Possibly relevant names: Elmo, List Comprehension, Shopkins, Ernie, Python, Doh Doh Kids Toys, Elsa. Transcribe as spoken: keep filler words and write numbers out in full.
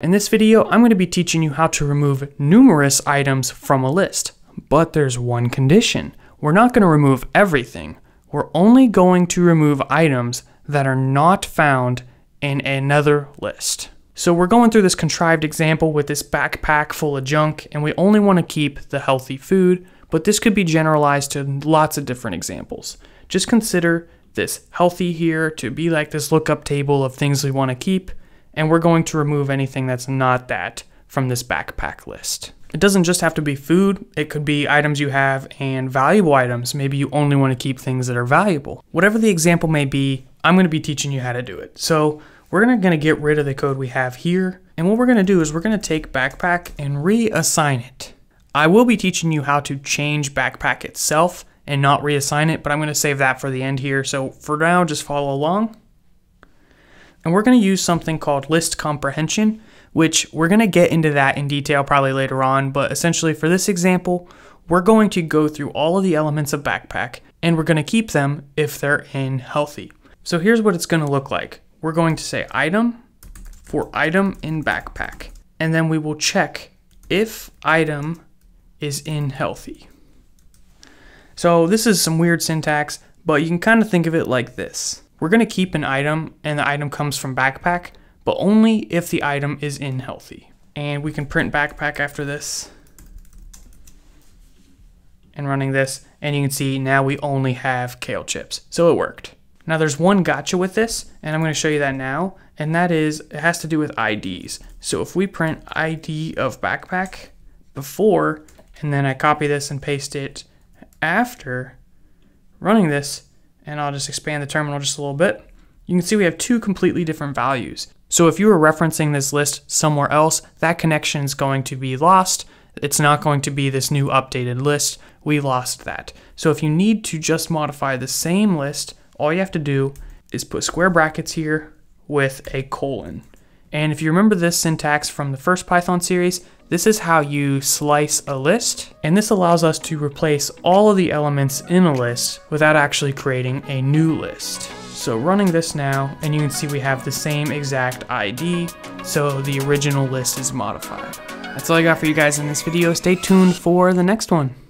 In this video, I'm going to be teaching you how to remove numerous items from a list, but there's one condition. We're not going to remove everything. We're only going to remove items that are not found in another list. So we're going through this contrived example with this backpack full of junk, and we only want to keep the healthy food, but this could be generalized to lots of different examples. Just consider this healthy here to be like this lookup table of things we want to keep. And we're going to remove anything that's not that from this backpack list. It doesn't just have to be food, it could be items you have and valuable items. Maybe you only want to keep things that are valuable. Whatever the example may be, I'm going to be teaching you how to do it. So we're going to get rid of the code we have here. And what we're going to do is we're going to take backpack and reassign it. I will be teaching you how to change backpack itself and not reassign it, but I'm going to save that for the end here. So for now, just follow along. And we're going to use something called list comprehension, which we're going to get into that in detail probably later on. But essentially for this example, we're going to go through all of the elements of backpack and we're going to keep them if they're in healthy. So here's what it's going to look like. We're going to say item for item in backpack, and then we will check if item is in healthy. So this is some weird syntax, but you can kind of think of it like this. We're going to keep an item and the item comes from backpack, but only if the item is in healthy. And we can print backpack after this. And running this, and you can see now we only have kale chips. So it worked. Now there's one gotcha with this, and I'm going to show you that now. And that is, it has to do with I Ds. So if we print I D of backpack before, and then I copy this and paste it after running this, and I'll just expand the terminal just a little bit. You can see we have two completely different values. So if you were referencing this list somewhere else, that connection is going to be lost. It's not going to be this new updated list. We lost that. So if you need to just modify the same list, all you have to do is put square brackets here with a colon. And if you remember this syntax from the first Python series, this is how you slice a list, and this allows us to replace all of the elements in a list without actually creating a new list. So running this now, and you can see we have the same exact I D, so the original list is modified. That's all I got for you guys in this video. Stay tuned for the next one.